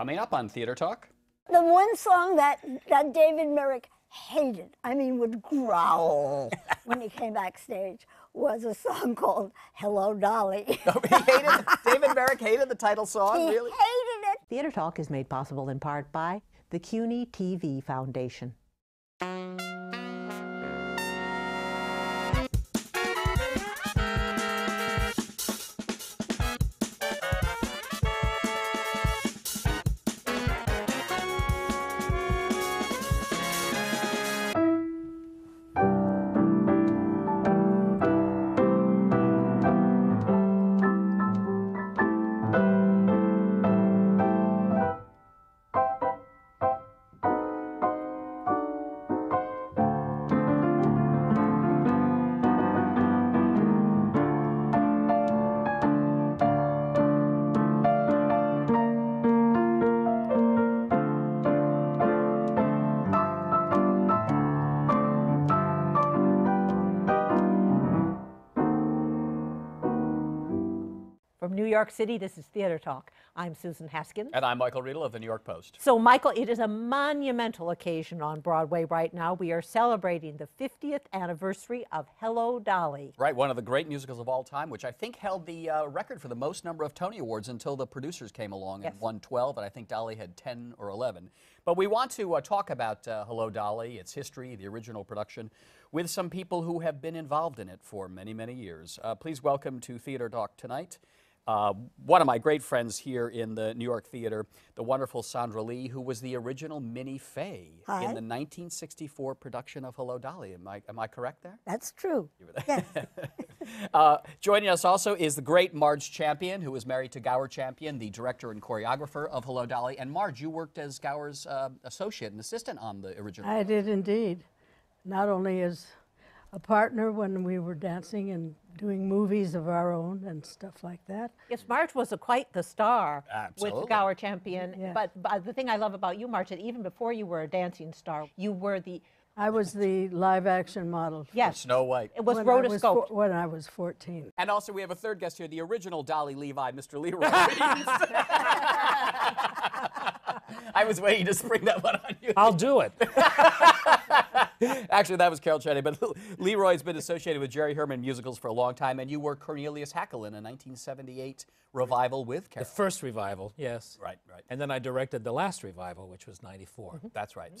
Coming up on Theater Talk. The one song that David Merrick hated, I mean would growl when he came backstage, was a song called Hello, Dolly. Oh, he hated, David Merrick hated the title song, he really? He hated it. Theater Talk is made possible in part by the CUNY TV Foundation. New York City, this is Theater Talk. I'm Susan Haskins. And I'm Michael Riedel of the New York Post. So, Michael, it is a monumental occasion on Broadway right now. We are celebrating the 50th anniversary of Hello, Dolly. Right, one of the great musicals of all time, which I think held the record for the most number of Tony Awards until the producers came along and won 12, and I think Dolly had 10 or 11. But we want to talk about Hello, Dolly, its history, the original production, with some people who have been involved in it for many, many years. Please welcome to Theater Talk tonight, one of my great friends here in the New York Theater, the wonderful Sondra Lee, who was the original Minnie Fay in the 1964 production of Hello, Dolly. Am I correct there? That's true. You were there. Yes. Joining us also is the great Marge Champion, who is married to Gower Champion, the director and choreographer of Hello, Dolly. And Marge, you worked as Gower's associate and assistant on the original. I did indeed. Not only as a partner when we were dancing and doing movies of our own and stuff like that. Yes, Marge was quite the star with Gower Champion. Yeah. But the thing I love about you, Marge, that even before you were a dancing star, you were the... I was the live-action model for Snow White. It was rotoscoped. When I was 14. And also we have a third guest here, the original Dolly Levi, Mr. Lee Roy Reams. I was waiting to spring that one on you. I'll do it. Actually, that was Carol Channing, but Lee Roy's been associated with Jerry Herman musicals for a long time, and you were Cornelius Hackl in a 1978 revival with Carol. The first revival, yes. Right, right. And then I directed the last revival, which was 94. Mm-hmm. That's right. Mm-hmm.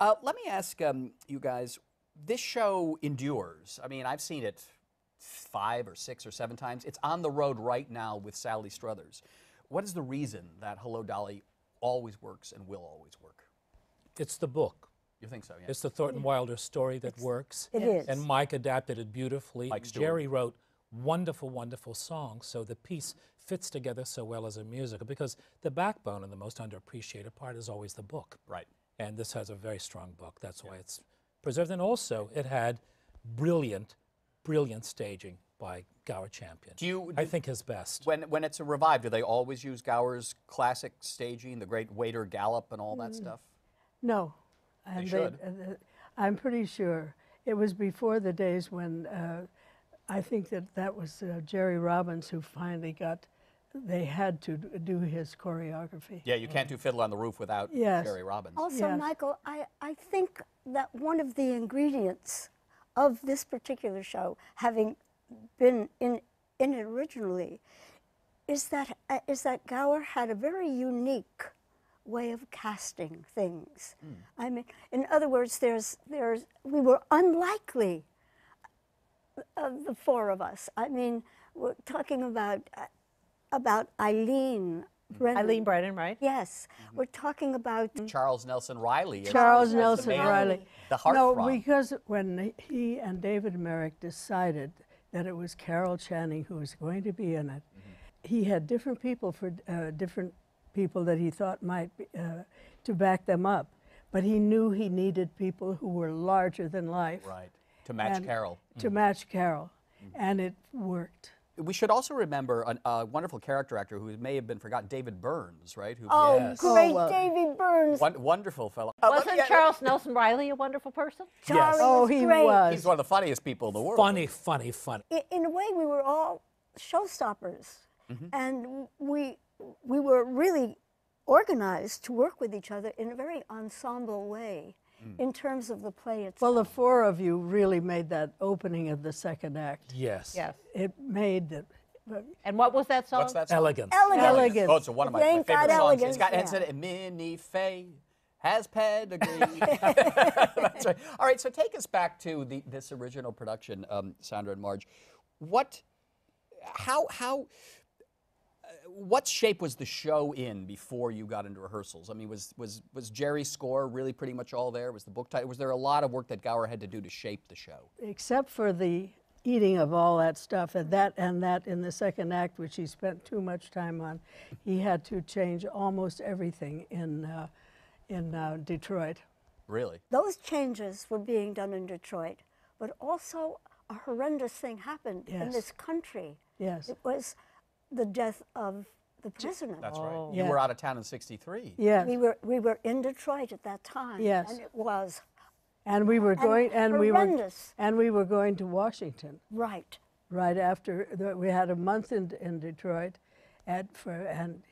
So let me ask you guys, this show endures. I mean, I've seen it 5 or 6 or 7 times. It's on the road right now with Sally Struthers. What is the reason that Hello, Dolly always works and will always work? It's the book. You think so, yeah. It's the Thornton Wilder story that works. It is. And Mike adapted it beautifully. Mike Jerry wrote wonderful, wonderful songs, so the piece fits together so well as a musical, because the backbone and the most underappreciated part is always the book. Right. And this has a very strong book. That's why it's preserved. And also, it had brilliant, brilliant staging by Gower Champion. I think his best. When it's revived, do they always use Gower's classic staging, the great Waiter Gallop and all that stuff? No. And I'm pretty sure. It was before the days when I think that was Jerry Robbins who finally got, they had to do his choreography. Yeah, you can't do Fiddle on the Roof without Jerry Robbins. Also, Michael, I think that one of the ingredients of this particular show, having been in it originally, is that Gower had a very unique way of casting things. Mm. I mean, in other words, we were unlikely, the four of us. I mean, we're talking about Eileen Brennan. Eileen Brennan, right? Yes. Mm-hmm. We're talking about Charles Nelson Reilly. Charles Nelson Reilly. The heartthrob. No, because when he and David Merrick decided that it was Carol Channing who was going to be in it, he had different people for different people that he thought might be, to back them up, but he knew he needed people who were larger than life. Right, to match Carol. To match Carol, and it worked. We should also remember a wonderful character actor who may have been forgotten, David Burns, right? Who, great David Burns. Wonderful fellow. Wasn't Charles Nelson Reilly a wonderful person? Charles he was. He's one of the funniest people in the world. Funny, funny, funny. In a way, we were all showstoppers, and we were really organized to work with each other in a very ensemble way in terms of the play itself. Well, the four of you really made that opening of the second act. Yes. Yes. It made it. And what was that song? What's that song? Elegance. Elegance. Elegance. Oh, it's one of my favorite songs. Elegance, it's got Elegance. Yeah. Minnie Fay has pedigree. That's right. All right, so take us back to this original production, Sondra and Marge. What shape was the show in before you got into rehearsals? I mean, was Jerry's score really pretty much all there? Was the book title? Was there a lot of work that Gower had to do to shape the show? Except for the eating of all that stuff and that in the second act, which he spent too much time on, he had to change almost everything in Detroit. Really? Those changes were being done in Detroit, but also a horrendous thing happened in this country. Yes. It was the death of the prisoner. That's right. Oh. You were out of town in '63. Yes. We were in Detroit at that time. Yes. And it was. And we were going. And horrendous. We were going to Washington. Right. Right after we had a month in Detroit, and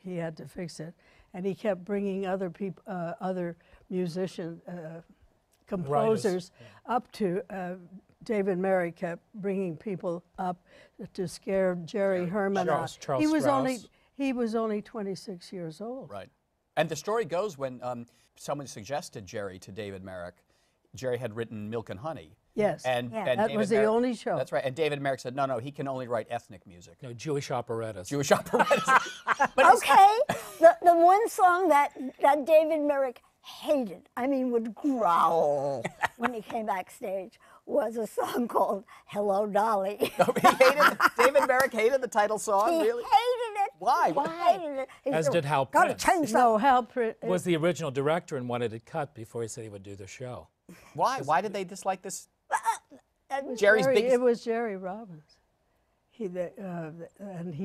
he had to fix it, and he kept bringing other people, other musicians, composers, up to. David Merrick kept bringing people up to scare Jerry Herman. Charles Strouse. He was only 26 years old. Right, and the story goes when someone suggested Jerry to David Merrick. Jerry had written Milk and Honey. Yes, and that was the only show. That's right. And David Merrick said, "No, no, he can only write ethnic music. No, Jewish operettas. Jewish operettas." Okay, the one song that David Merrick hated, I mean, would growl when he came backstage, was a song called Hello, Dolly. Oh, he hated David Merrick hated the title song, really? He hated it. Why? Why? He hated it. He As said, did Hal Prince. Hal Prince was the original director and wanted it cut before he said he would do the show. Why? Why did they dislike this? It was Jerry Robbins. He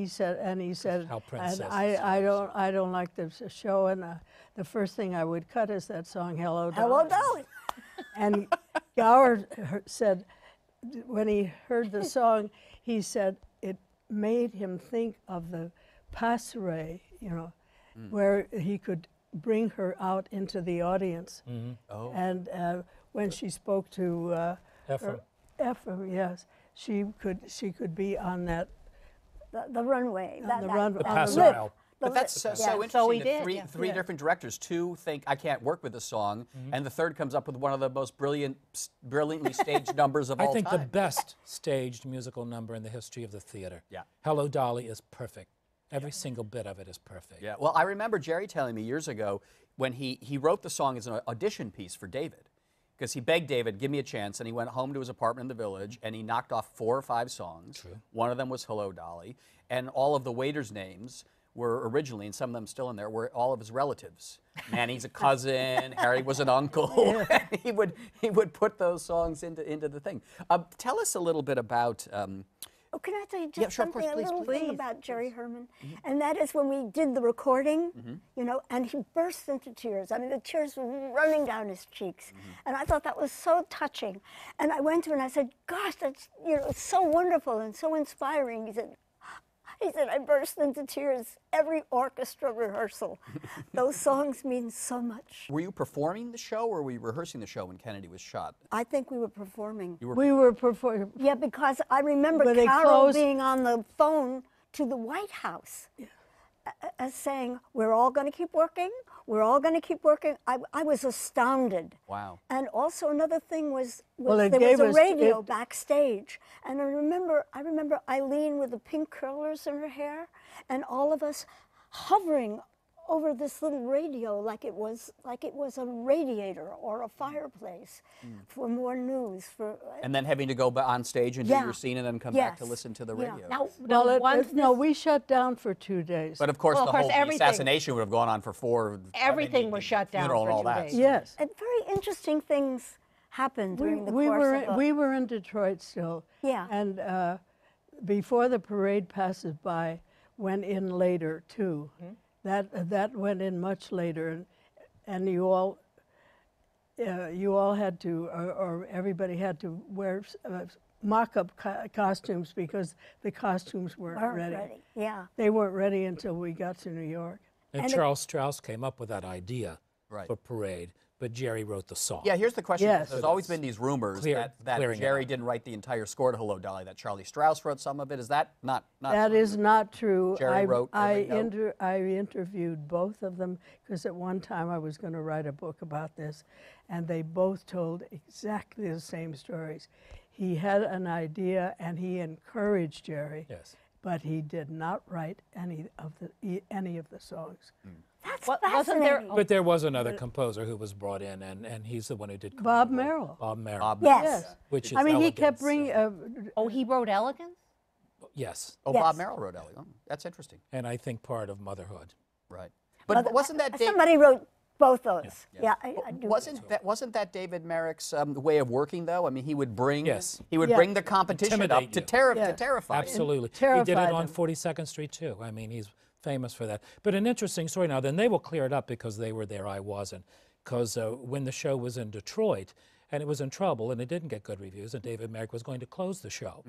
said, Hal Prince says I don't like this show, and the first thing I would cut is that song, Hello, Dolly. Hello, Dolly. And Gower said, when he heard the song, he said it made him think of the passerelle, you know, where he could bring her out into the audience. Mm-hmm. Oh. And when she spoke to Ephraim, yes, she could be on that the runway, on the runway, the passerelle. But that's so interesting. So three different directors, two think I can't work with the song, and the third comes up with one of the most brilliantly staged numbers of all time. I think the best staged musical number in the history of the theater. Yeah. Hello, Dolly is perfect. Every single bit of it is perfect. Yeah. Well, I remember Jerry telling me years ago when he wrote the song as an audition piece for David, because he begged David, give me a chance, and he went home to his apartment in the village, and he knocked off 4 or 5 songs. True. One of them was Hello, Dolly, and all of the waiters' names were originally, and some of them still in there, were all of his relatives. Manny's a cousin, Harry was an uncle. He would put those songs into the thing. Tell us a little bit about... Oh, can I tell you just something, a little thing about Jerry Herman? Mm-hmm. And that is when we did the recording, you know, and he burst into tears. I mean, the tears were running down his cheeks. And I thought that was so touching. And I went to him and I said, gosh, that's, you know, it's so wonderful and so inspiring. He said, I burst into tears every orchestra rehearsal. Those songs mean so much. Were you performing the show or were you rehearsing the show when Kennedy was shot? I think we were performing. We were performing. Yeah, because I remember Carol being on the phone to the White House as saying, we're all going to keep working. We're all going to keep working. I was astounded. Wow. And also another thing was there was a radio backstage. And I remember Eileen with the pink curlers in her hair and all of us hovering over this little radio like it was a radiator or a fireplace for more news. And then having to go on stage and do your scene and then come back to listen to the radio. No, we shut down for 2 days. But of course, the assassination would have gone on for 4. Everything was shut down for all 2 days. Yes. And very interesting things happened during the course of the... We were in Detroit still. Yeah. And before the parade passes by, went in later too. That went in much later, and you all had to, or everybody had to wear mock-up costumes because the costumes weren't ready. They weren't ready until we got to New York. And Charles Strouse came up with that idea for Parade, but Jerry wrote the song. Yeah, here's the question. Yes. There's always been these rumors that Jerry didn't write the entire score to Hello, Dolly, that Charlie Strouse wrote some of it. Is that not true? That is not true. Jerry wrote I interviewed both of them, because at one time I was going to write a book about this, and they both told exactly the same stories. He had an idea, and he encouraged Jerry. Yes. But he did not write any of the songs. Mm. That's fascinating. But there was another composer who was brought in, and he's the one who did. Bob Merrill. Bob Merrill. Bob Merrill. Yes. Which is Elegance. He kept bringing. Oh, he wrote Elegance. Yes. Oh, yes. Bob Merrill wrote Elegance. Oh, that's interesting. And I think part of Motherhood. Right. But wasn't that somebody wrote? Both those, yeah, wasn't that David Merrick's way of working, though? I mean, he would bring bring the competition up to terrify. Absolutely, he did it on 42nd Street too. I mean, he's famous for that. But an interesting story. Now, then they will clear it up because they were there. I wasn't, because when the show was in Detroit and it was in trouble and it didn't get good reviews, and David Merrick was going to close the show,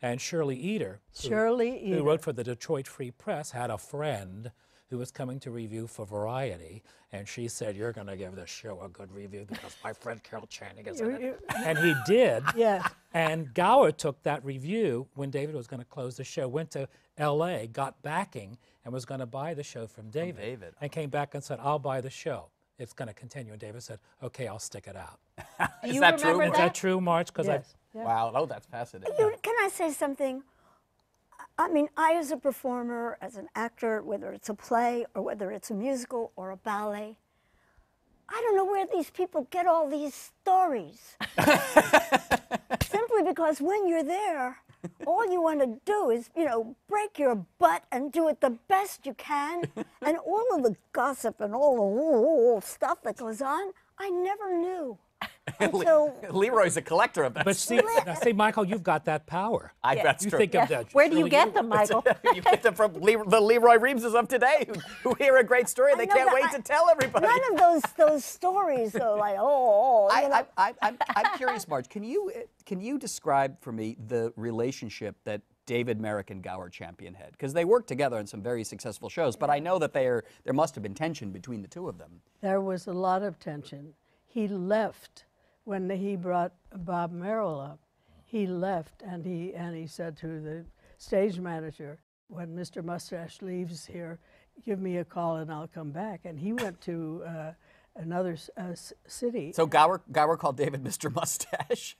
and Shirley Eder, who wrote for the Detroit Free Press, had a friend who was coming to review for Variety, and she said, "You're going to give this show a good review because my friend Carol Channing is in it." And he did. Yes. And Gower took that review when David was going to close the show, went to L.A., got backing, and was going to buy the show from David. And came back and said, "I'll buy the show. It's going to continue." And David said, "Okay, I'll stick it out." Is that true? Is that true, Marge? Because wow, oh, that's fascinating. Can I say something? I mean, I, as a performer, as an actor, whether it's a play or whether it's a musical or a ballet, I don't know where these people get all these stories. Simply because when you're there, all you want to do is, you know, break your butt and do it the best you can. And all of the gossip and all the stuff that goes on, I never knew. So, Leroy's a collector of that. But see, Michael, you've got that power. That's true. Where do you get them, Michael? You get them from the Leroy Reamses of today, who hear a great story and they can't wait to tell everybody. None of those stories, though, like I'm curious, Marge. Can you describe for me the relationship that David Merrick and Gower Champion had? Because they worked together in some very successful shows, but I know that there must have been tension between the two of them. There was a lot of tension. He left when he brought Bob Merrill up. He left, and he said to the stage manager, "When Mr. Mustache leaves here, give me a call and I'll come back." And he went to another city. So Gower called David Mr. Mustache.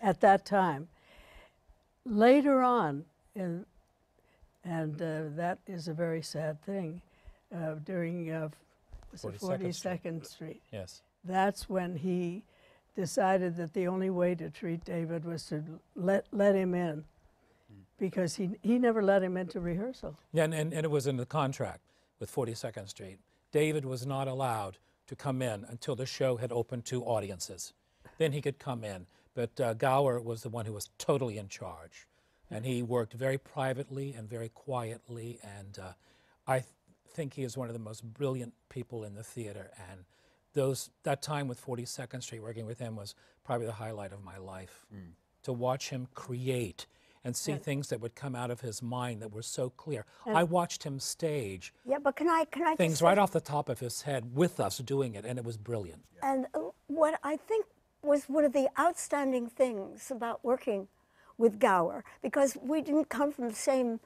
At that time. Later on, that is a very sad thing, during 42nd Street. Yes. That's when he decided that the only way to treat David was to let him in, because he never let him into rehearsal. Yeah, and it was in the contract with 42nd Street. David was not allowed to come in until the show had opened to audiences. Then he could come in. But Gower was the one who was totally in charge. And he worked very privately and very quietly. And I think he is one of the most brilliant people in the theater. And that time with 42nd Street, working with him, was probably the highlight of my life. Mm. To watch him create and see things that would come out of his mind that were so clear. I watched him stage. Yeah, but can I things just right off the top of his head with us doing it, and it was brilliant. Yeah. And what I think was one of the outstanding things about working with Gower, because we didn't come from the same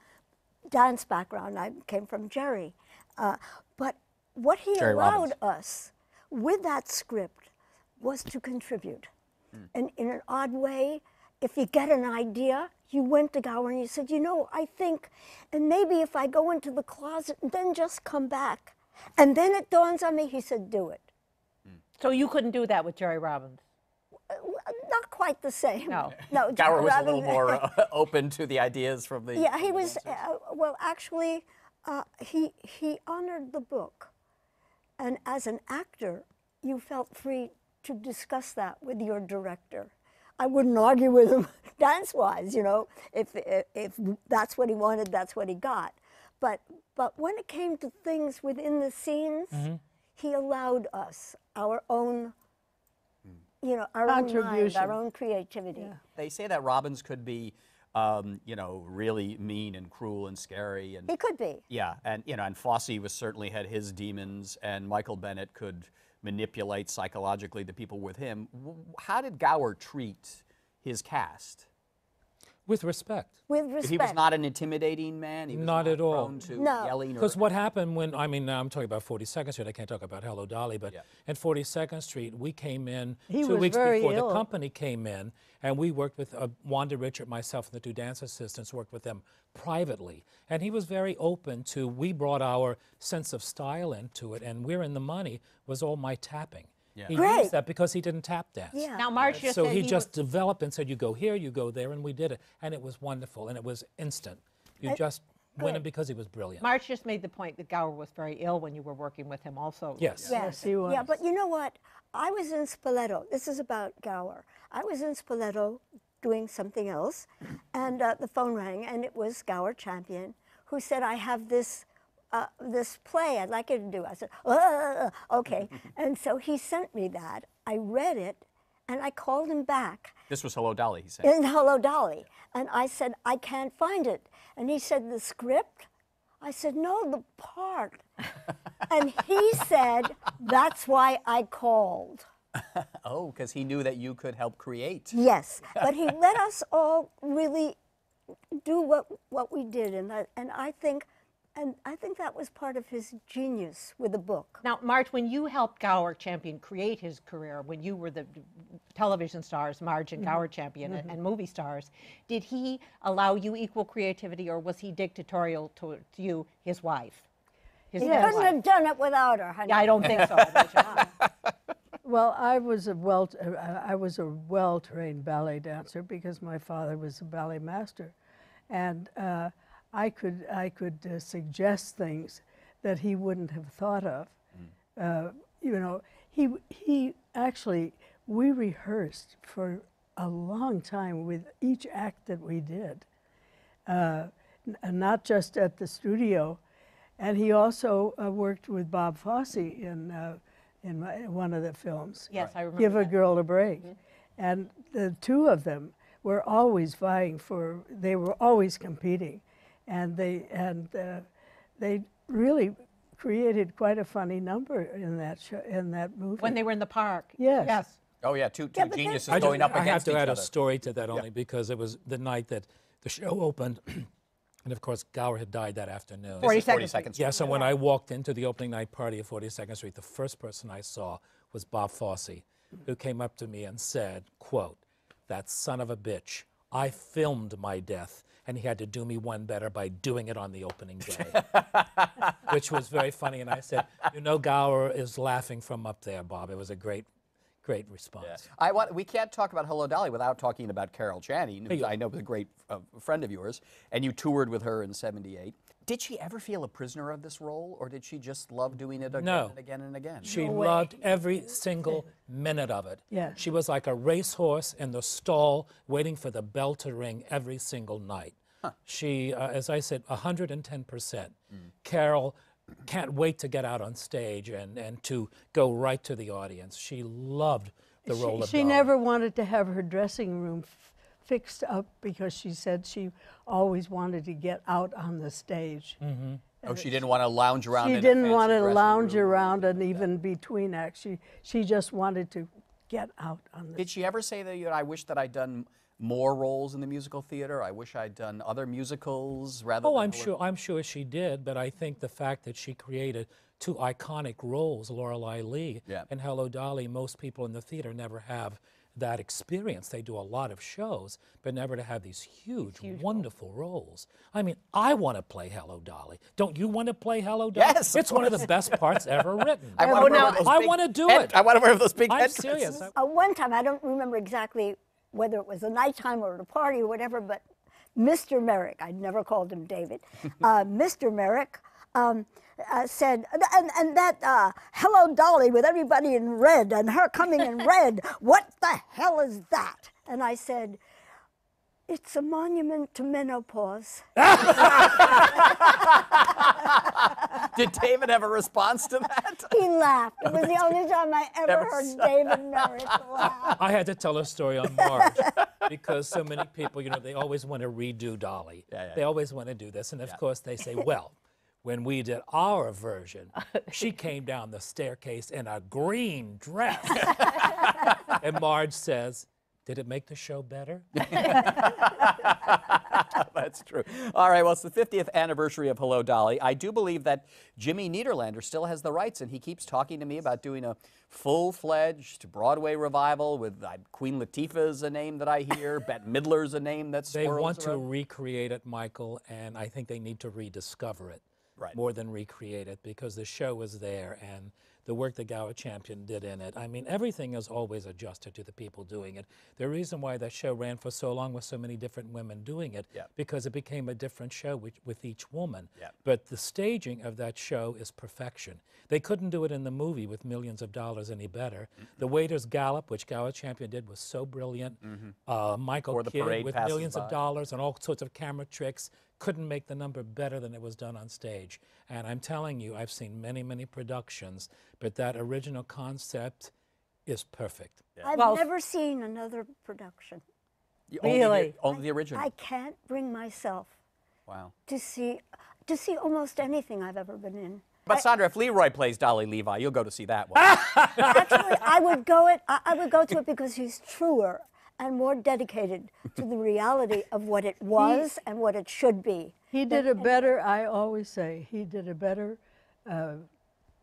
dance background. I came from Jerry, but what he allowed us with that script was to contribute. Mm. And in an odd way, if you get an idea, you went to Gower and you said, "You know, I think, and maybe if I go into the closet, then just come back. And then it dawns on me," he said, "do it." Mm. So you couldn't do that with Jerry Robbins? Not quite the same. No. No, Gower was a little more open to the ideas from the... Yeah, he was, well, actually, he honored the book. And as an actor, you felt free to discuss that with your director. I wouldn't argue with him dance-wise, you know. If that's what he wanted, that's what he got. But when it came to things within the scenes, he allowed us our own, you know, our own mind, our own creativity. Yeah. They say that Robbins could be you know, really mean and cruel and scary. And he could be. Yeah, and you know, and Fosse was certainly had his demons, and Michael Bennett could manipulate psychologically the people with him. How did Gower treat his cast? With respect. With respect. He was not an intimidating man. He was not at all. Prone to yelling. Because what happened when, I mean, now I'm talking about 42nd Street. I can't talk about Hello, Dolly, but at 42nd Street, we came in 2 weeks before the company came in, and we worked with Wanda Richard, myself, and the two dance assistants, worked with them privately. And he was very open to, we brought our sense of style into it, and We're in the Money was all my tapping. Yeah. He used that because he didn't tap dance. Yeah. Now, Marge just so he just developed and said, you go here, you go there, and we did it. And it was wonderful, and it was instant. You just win him because he was brilliant. Marge just made the point that Gower was very ill when you were working with him also. Yes. Yes, he was. Yeah, but you know what? I was in Spoleto. This is about Gower. I was in Spoleto doing something else, and the phone rang, and it was Gower Champion, who said, I have this this play, I'd like you to do. I said, okay. And so he sent me that. I read it, and I called him back. This was Hello, Dolly, he said. In Hello, Dolly. And I said, I can't find it. And he said, the script? I said, no, the part. And he said, that's why I called. Oh, because he knew that you could help create. Yes, but he let us all really do what we did, and I think that was part of his genius with the book. Now, Marge, when you helped Gower Champion create his career, when you were the television stars, Marge and Gower Champion, and movie stars, did he allow you equal creativity, or was he dictatorial to you, his wife? He couldn't have done it without her, honey. Yeah, I don't think so. Well, I was a well-trained ballet dancer because my father was a ballet master, and I could suggest things that he wouldn't have thought of. You know, he actually, we rehearsed for a long time with each act that we did, not just at the studio. And he also worked with Bob Fosse in one of the films. Yes, I remember. Give a Girl a Break. And the two of them were always vying for, they were always competing. And they really created quite a funny number in that show, in that movie. When they were in the park. Yes. Yes. Oh yeah, two geniuses going up against each other. I have to add a story to that only because it was the night that the show opened, and of course Gower had died that afternoon. 42nd Street. Yeah. So when I walked into the opening night party of 42nd Street, the first person I saw was Bob Fosse, who came up to me and said, "Quote, that son of a bitch. I filmed my death." And he had to do me one better by doing it on the opening day, which was very funny. And I said, you know, Gower is laughing from up there, Bob. It was a great, great response. Yeah. We can't talk about Hello, Dolly without talking about Carol Channing, who I know was a great friend of yours, and you toured with her in '78. Did she ever feel a prisoner of this role, or did she just love doing it again and again and again? She loved every single minute of it. Yeah. She was like a racehorse in the stall waiting for the bell to ring every single night. Huh. She, as I said, 110%. Carol can't wait to get out on stage and to go right to the audience. She loved the role of Dolly. She never wanted to have her dressing room fixed up because she said she always wanted to get out on the stage. Oh, she didn't want to lounge around. She didn't want to lounge around, and even between acts, she just wanted to get out on the. Did she ever say that, you know, I wish that I'd done more roles in the musical theater? I wish I'd done other musicals rather. Oh, I'm sure she did, but I think the fact that she created two iconic roles, Lorelei Lee and Hello, Dolly, most people in the theater never have that experience. They do a lot of shows, but never to have these huge wonderful roles. I mean, I want to play Hello, Dolly. Don't you want to play Hello, Dolly? Yes, it's one of the best parts ever written. I want to do it. I want to wear those big head curtains. One time, I don't remember exactly whether it was a nighttime or a party or whatever, but Mr. Merrick, I'd never called him David, Mr. Merrick said, and that Hello, Dolly with everybody in red and her coming in red, what the hell is that? And I said, it's a monument to menopause. Did David have a response to that? He laughed. It was the only time I ever heard David Merrick laugh. I had to tell a story on Marge. because so many people, you know, they always want to redo Dolly. Yeah, yeah, they always want to do this. And of course they say, well, when we did our version, she came down the staircase in a green dress. And Marge says, did it make the show better? That's true. All right, well, it's the 50th anniversary of Hello, Dolly. I do believe that Jimmy Niederlander still has the rights, and he keeps talking to me about doing a full-fledged Broadway revival with Queen Latifah's a name that I hear, Bette Midler's a name that swirls around. They want to recreate it, Michael, and I think they need to rediscover it more than recreate it, because the show was there, and the work that Gower Champion did in it. I mean, everything is always adjusted to the people doing it. The reason why that show ran for so long with so many different women doing it, because it became a different show with each woman. But the staging of that show is perfection. They couldn't do it in the movie with millions of dollars any better. The Waiters Gallop, which Gower Champion did, was so brilliant. Michael Kidd, with millions of dollars and all sorts of camera tricks, couldn't make the number better than it was done on stage. And I'm telling you, I've seen many, many productions, but that original concept is perfect. I've never seen another production. Really? Only the original? I can't bring myself to see almost anything I've ever been in. But Sondra, if Leroy plays Dolly Levi, you'll go to see that one. Actually, I would go to it because he's truer and more dedicated to the reality of what it was and what it should be. He did a better, I always say, he did a better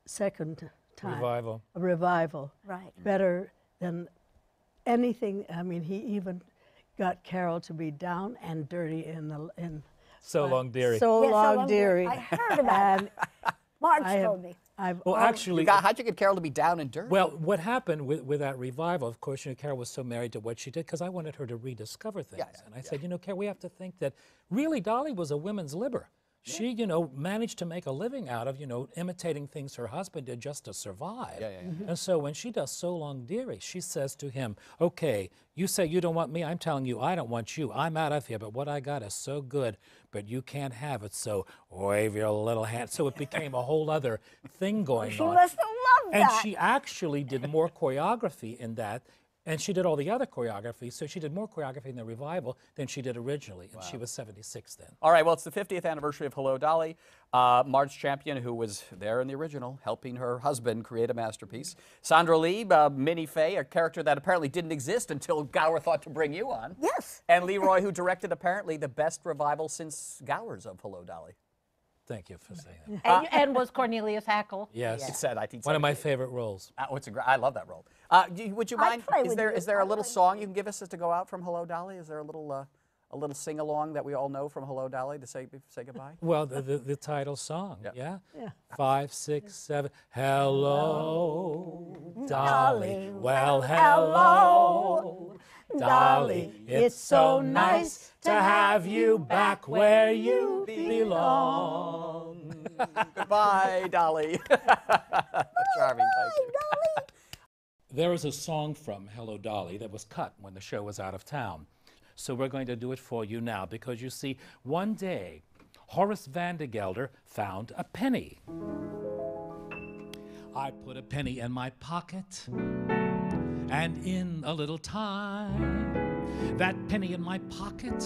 second time. Revival. A revival. Right. Better than anything. I mean, he even got Carol to be down and dirty in the... So Long Dearie. So Long Dearie. I heard about it. Marge told me. Actually, how'd you get Carol to be down and dirty? Well, what happened with that revival, of course, you know, Carol was so married to what she did, because I wanted her to rediscover things. And I said, you know, Carol, we have to think that really Dolly was a women's liber. She, you know, managed to make a living out of, you know, imitating things her husband did just to survive. And so when she does So Long Dearie, she says to him, okay, you say you don't want me, I'm telling you I don't want you, I'm out of here, but what I got is so good, but you can't have it, so wave your little hand. So it became a whole other thing going on. She must have loved that. And she actually did more choreography in that. And she did all the other choreography, so she did more choreography in the revival than she did originally, and she was 76 then. All right, well, it's the 50th anniversary of Hello, Dolly. Marge Champion, who was there in the original, helping her husband create a masterpiece. Sondra Lee, Minnie Fay, a character that apparently didn't exist until Gower thought to bring you on. Yes. And Lee Roy, who directed apparently the best revival since Gower's of Hello, Dolly. Thank you for saying that. And was Cornelius Hackl? Yes. It said, I think one of my favorite roles. I love that role. Would you mind? Is there a little song you can give us as to go out from Hello, Dolly? Is there a little sing along that we all know from Hello, Dolly to say goodbye? Well, the title song. Yeah. 5, 6, 7. Hello, Dolly. Well, hello, Dolly. It's so nice to have you back where you belong. Goodbye, Dolly. Charming, thank you. There is a song from Hello, Dolly that was cut when the show was out of town. So we're going to do it for you now, because you see, one day, Horace Vandergelder found a penny. I put a penny in my pocket, and in a little time, that penny in my pocket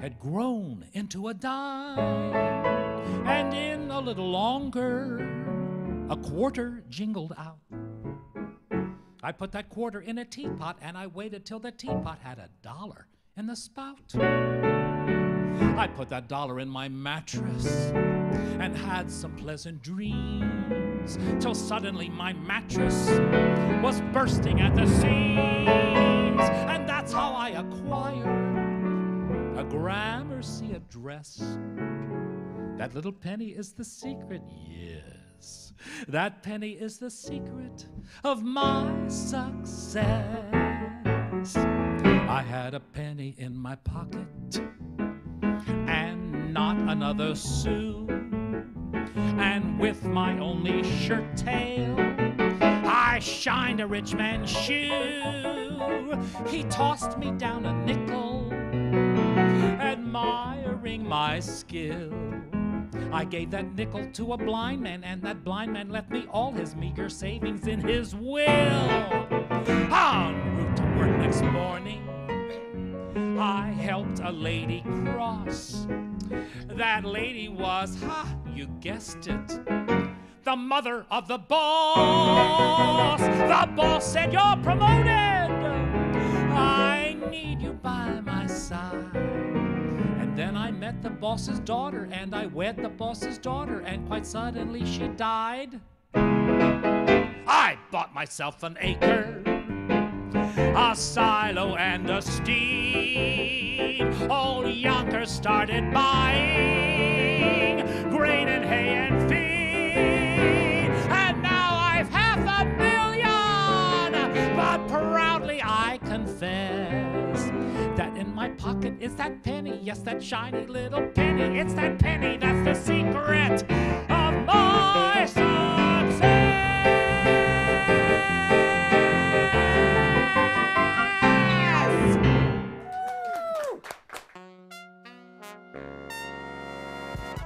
had grown into a dime. And in a little longer, a quarter jingled out. I put that quarter in a teapot, and I waited till the teapot had $1 in the spout. I put that dollar in my mattress and had some pleasant dreams, till suddenly my mattress was bursting at the seams. And that's how I acquired a Gramercy address. That little penny is the secret, that penny is the secret of my success. I had a penny in my pocket and not another sou, and with my only shirt tail I shined a rich man's shoe. He tossed me down a nickel, admiring my skill. I gave that nickel to a blind man, and that blind man left me all his meager savings in his will. En route to work next morning, I helped a lady cross. That lady was, ha, you guessed it, the mother of the boss. The boss said, you're promoted. I need you by my side. And then I met the boss's daughter, and I wed the boss's daughter, and quite suddenly she died. I bought myself an acre, a silo and a steed. Old Yonkers started buying grain and hay and feed. And now I've $500,000. But proudly I confess that in my pocket is that penny. Yes, that shiny little penny. It's that penny that's the secret of my success.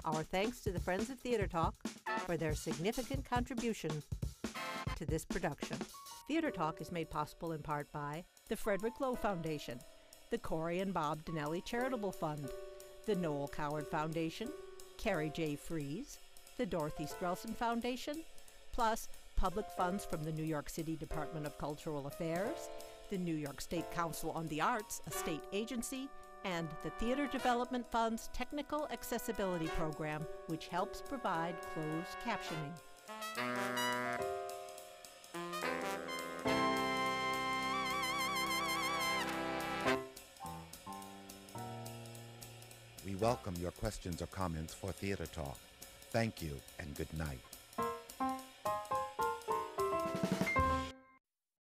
Our thanks to the Friends of Theater Talk for their significant contribution to this production. Theater Talk is made possible in part by the Frederick Lowe Foundation, the Corey and Bob Donnelly Charitable Fund, the Noel Coward Foundation, Carrie J. Fries, the Dorothy Strelson Foundation, plus public funds from the New York City Department of Cultural Affairs, the New York State Council on the Arts, a state agency, and the Theater Development Fund's Technical Accessibility Program, which helps provide closed captioning. We welcome your questions or comments for Theater Talk. Thank you and good night.